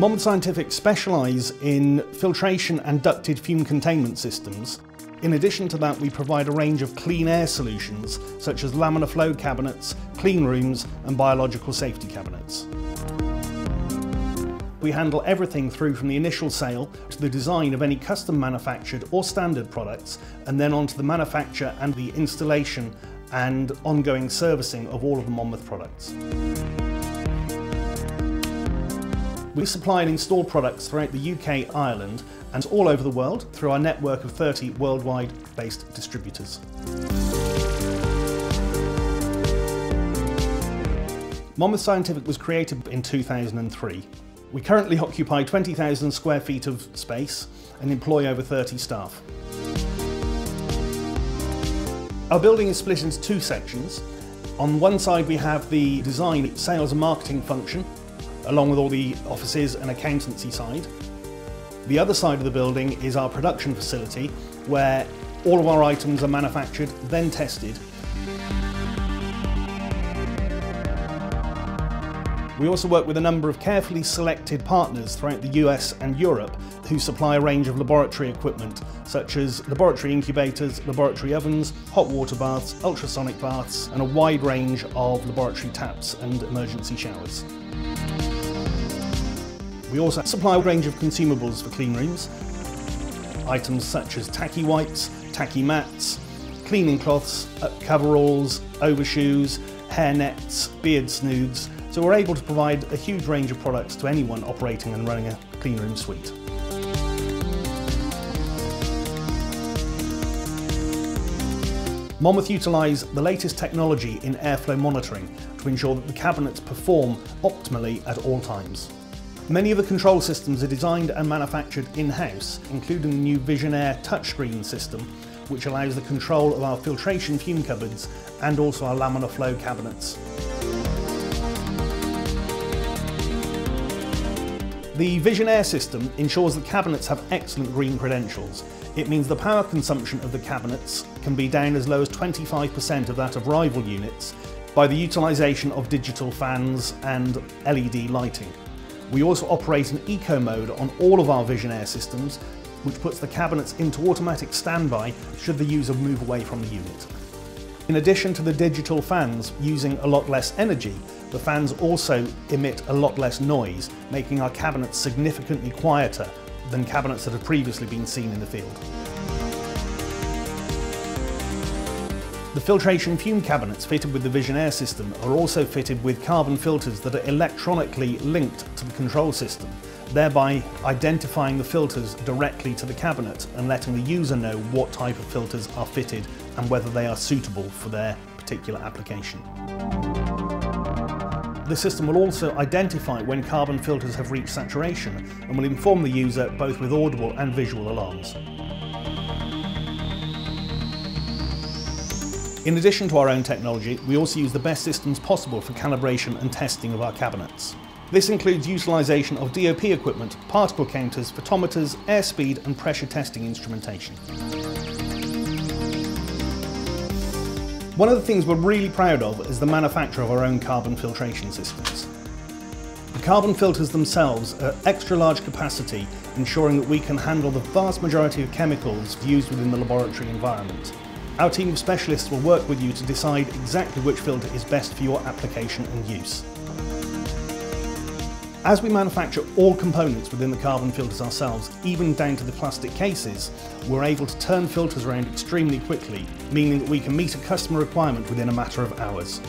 Monmouth Scientific specialise in filtration and ducted fume containment systems. In addition to that, we provide a range of clean air solutions such as laminar flow cabinets, cleanrooms and biological safety cabinets. We handle everything through from the initial sale to the design of any custom manufactured or standard products, and then onto the manufacture and the installation and ongoing servicing of all of the Monmouth products. We supply and install products throughout the UK, Ireland and all over the world through our network of 30 worldwide based distributors. Monmouth Scientific was created in 2003. We currently occupy 20,000 square feet of space and employ over 30 staff. Our building is split into two sections. On one side we have the design, sales and marketing function, along with all the offices and accountancy side. The other side of the building is our production facility, where all of our items are manufactured, then tested. We also work with a number of carefully selected partners throughout the US and Europe who supply a range of laboratory equipment, such as laboratory incubators, laboratory ovens, hot water baths, ultrasonic baths, and a wide range of laboratory taps and emergency showers. We also supply a range of consumables for clean rooms. Items such as tacky wipes, tacky mats, cleaning cloths, coveralls, overshoes, hair nets, beard snoods. So we're able to provide a huge range of products to anyone operating and running a clean room suite. Monmouth utilise the latest technology in airflow monitoring to ensure that the cabinets perform optimally at all times. Many of the control systems are designed and manufactured in-house, including the new Visionaire touchscreen system, which allows the control of our filtration fume cupboards and also our laminar flow cabinets. The Visionaire system ensures that cabinets have excellent green credentials. It means the power consumption of the cabinets can be down as low as 25% of that of rival units by the utilisation of digital fans and LED lighting. We also operate an eco mode on all of our Visionaire systems, which puts the cabinets into automatic standby should the user move away from the unit. In addition to the digital fans using a lot less energy, the fans also emit a lot less noise, making our cabinets significantly quieter than cabinets that have previously been seen in the field. The filtration fume cabinets fitted with the Visionaire system are also fitted with carbon filters that are electronically linked to the control system, thereby identifying the filters directly to the cabinet and letting the user know what type of filters are fitted and whether they are suitable for their particular application. The system will also identify when carbon filters have reached saturation and will inform the user both with audible and visual alarms. In addition to our own technology, we also use the best systems possible for calibration and testing of our cabinets. This includes utilisation of DOP equipment, particle counters, photometers, airspeed and pressure testing instrumentation. One of the things we're really proud of is the manufacture of our own carbon filtration systems. The carbon filters themselves are extra large capacity, ensuring that we can handle the vast majority of chemicals used within the laboratory environment. Our team of specialists will work with you to decide exactly which filter is best for your application and use. As we manufacture all components within the carbon filters ourselves, even down to the plastic cases, we're able to turn filters around extremely quickly, meaning that we can meet a customer requirement within a matter of hours.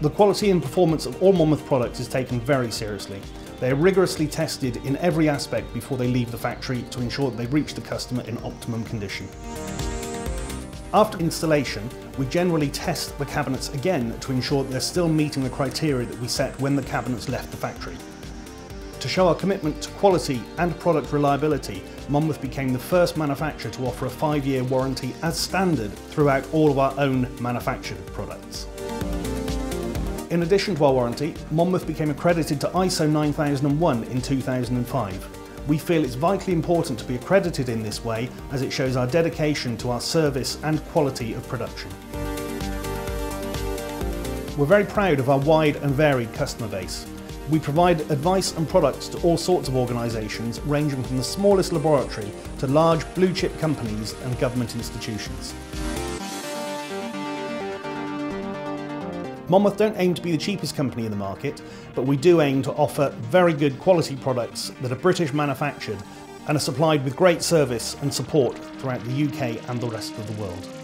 The quality and performance of all Monmouth products is taken very seriously. They are rigorously tested in every aspect before they leave the factory to ensure that they reach the customer in optimum condition. After installation, we generally test the cabinets again to ensure that they're still meeting the criteria that we set when the cabinets left the factory. To show our commitment to quality and product reliability, Monmouth became the first manufacturer to offer a 5-year warranty as standard throughout all of our own manufactured products. In addition to our warranty, Monmouth became accredited to ISO 9001 in 2005. We feel it's vitally important to be accredited in this way as it shows our dedication to our service and quality of production. We're very proud of our wide and varied customer base. We provide advice and products to all sorts of organisations, ranging from the smallest laboratory to large blue-chip companies and government institutions. Monmouth don't aim to be the cheapest company in the market, but we do aim to offer very good quality products that are British manufactured and are supplied with great service and support throughout the UK and the rest of the world.